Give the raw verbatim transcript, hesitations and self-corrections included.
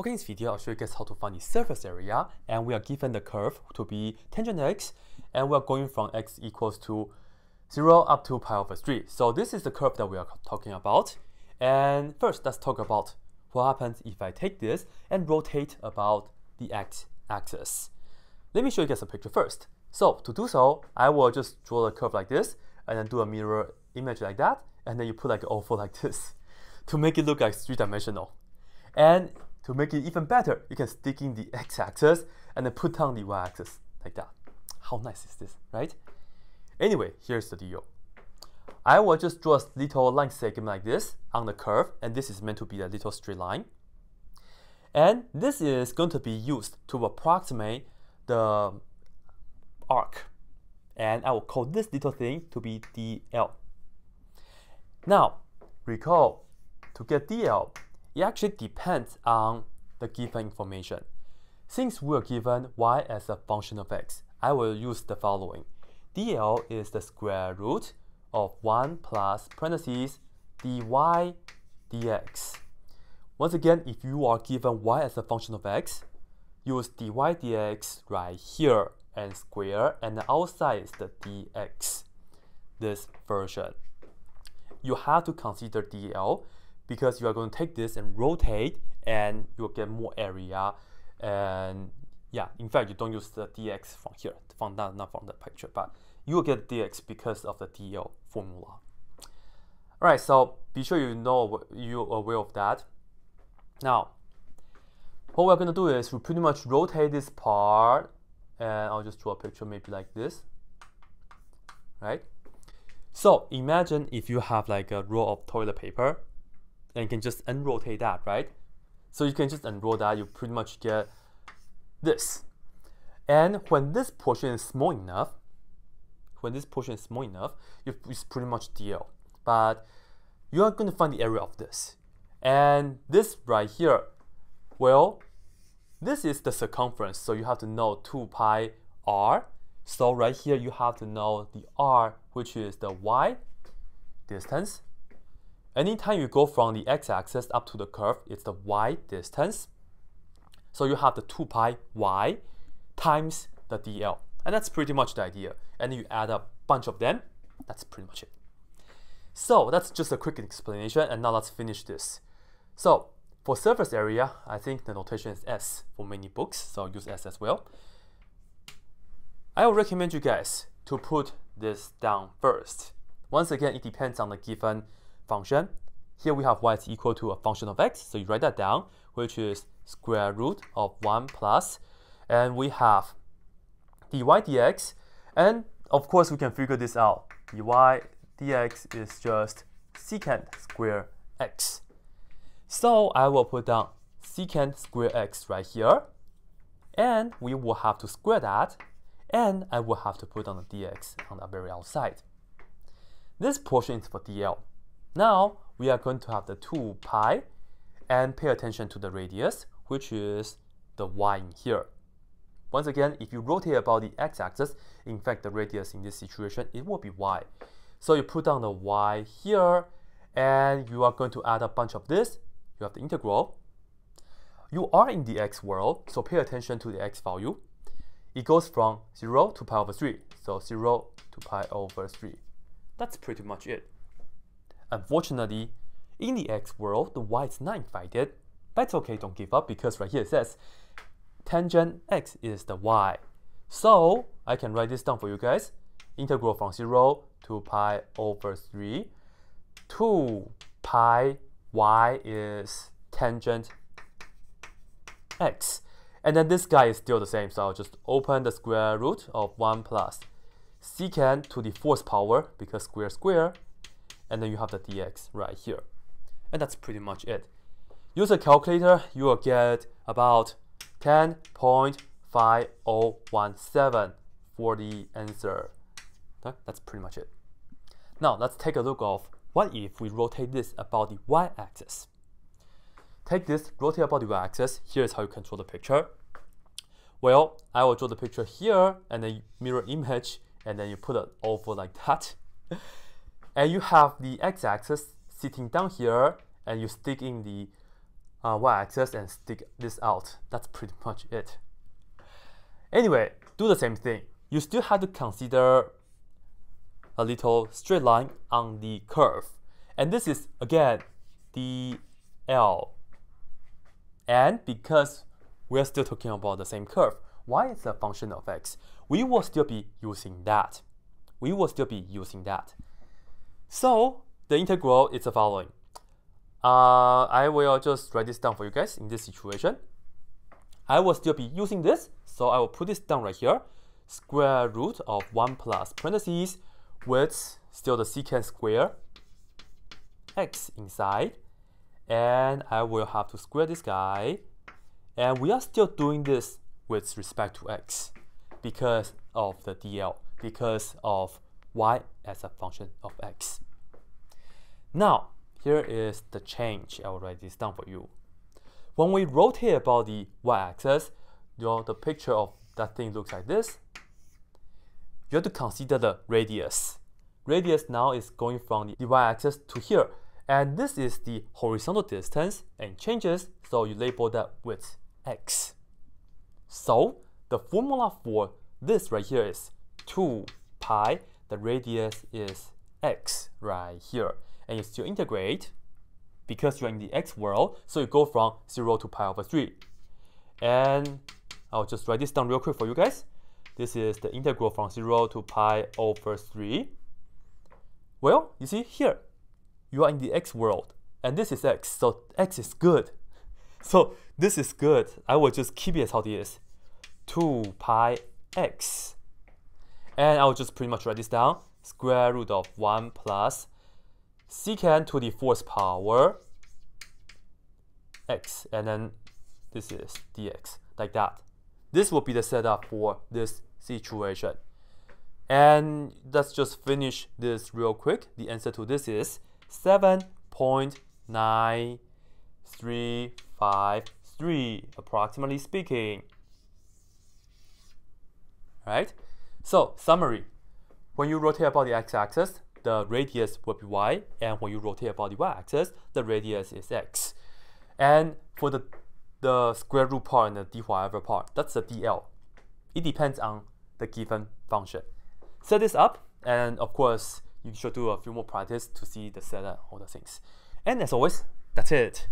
Okay, in this video, I'll show you guys how to find the surface area, and we are given the curve to be tangent x, and we are going from x equals to zero up to pi over three. So this is the curve that we are talking about. And first, let's talk about what happens if I take this and rotate about the x-axis. Let me show you guys a picture first. So to do so, I will just draw the curve like this, and then do a mirror image like that, and then you put like an oval like this to make it look like three-dimensional. And to make it even better, you can stick in the x-axis and then put down the y-axis like that. How nice is this, right? Anyway, here's the deal. I will just draw a little line segment like this on the curve, and this is meant to be a little straight line. And this is going to be used to approximate the arc. And I will call this little thing to be D L. Now, recall, to get D L, it actually depends on the given information. Since we are given y as a function of x, I will use the following. D L is the square root of one plus parentheses dy dx. Once again, if you are given y as a function of x, use dy dx right here and square, and the outside is the dx, this version. You have to consider D L, because you are going to take this and rotate, and you'll get more area. And yeah, in fact, you don't use the dx from here, from that, not from the picture, but you will get dx because of the D L formula. All right, so be sure you know you're aware of that. Now, what we're going to do is we pretty much rotate this part, and I'll just draw a picture maybe like this, right? So imagine if you have like a roll of toilet paper, and you can just unrotate that, right? So you can just unroll that, you pretty much get this. And when this portion is small enough, when this portion is small enough, it's pretty much D L. But you are going to find the area of this. And this right here, well, this is the circumference, so you have to know two pi r. So right here, you have to know the r, which is the y distance. Anytime you go from the x-axis up to the curve, it's the y distance. So you have the two pi y times the D L. And that's pretty much the idea. And you add a bunch of them, that's pretty much it. So that's just a quick explanation, and now let's finish this. So for surface area, I think the notation is S for many books, so use S as well. I would recommend you guys to put this down first. Once again, it depends on the given function. Here we have y is equal to a function of x, so you write that down, which is square root of one plus, and we have dy dx, and of course we can figure this out. Dy dx is just secant square x. So I will put down secant square x right here, and we will have to square that, and I will have to put on the dx on the very outside. This portion is for D L. Now, we are going to have the two pi, and pay attention to the radius, which is the y in here. Once again, if you rotate about the x-axis, in fact, the radius in this situation, it will be y. So you put down the y here, and you are going to add a bunch of this. You have the integral. You are in the x world, so pay attention to the x value. It goes from zero to pi over three, so zero to pi over three. That's pretty much it. Unfortunately, in the x world, the y is not invited, but it's okay, don't give up, because right here it says tangent x is the y. So I can write this down for you guys. Integral from zero to pi over three. two pi y is tangent x. And then this guy is still the same, so I'll just open the square root of one plus secant to the fourth power, because square square. And then you have the dx right here. And that's pretty much it. Use a calculator, you will get about ten point five zero one seven for the answer. Okay? That's pretty much it. Now let's take a look of what if we rotate this about the y-axis. Take this, rotate about the y-axis. Here's how you control the picture. Well, I will draw the picture here, and then mirror image, and then you put an oval like that. And you have the x-axis sitting down here, and you stick in the uh, y-axis and stick this out. That's pretty much it. Anyway, do the same thing. You still have to consider a little straight line on the curve. And this is, again, the L. And because we're still talking about the same curve, y is a function of x, we will still be using that. We will still be using that. So the integral is the following. Uh, I will just write this down for you guys in this situation. I will still be using this, so I will put this down right here. Square root of one plus parentheses with still the secant square x inside. And I will have to square this guy. And we are still doing this with respect to x because of the D L, because of y as a function of x. Now, here is the change. I will write this down for you. When we rotate about the y-axis, you know, the picture of that thing looks like this. You have to consider the radius. Radius now is going from the y-axis to here. And this is the horizontal distance and changes, so you label that with x. So the formula for this right here is two pi, the radius is x right here. And you still integrate because you're in the x world, so you go from zero to pi over three. And I'll just write this down real quick for you guys. This is the integral from zero to pi over three. Well, you see here, you are in the x world, and this is x, so x is good. So this is good. I will just keep it as how it is, two pi x. And I'll just pretty much write this down, square root of one plus secant to the fourth power x, and then this is dx, like that. This will be the setup for this situation. And let's just finish this real quick. The answer to this is seven point nine three five three, approximately speaking. Right? So, summary. When you rotate about the x-axis, the radius will be y, and when you rotate about the y-axis, the radius is x. And for the the square root part and the d whatever part, that's the D L. It depends on the given function. Set this up, and of course, you should do a few more practice to see the setup, all the things. And as always, that's it.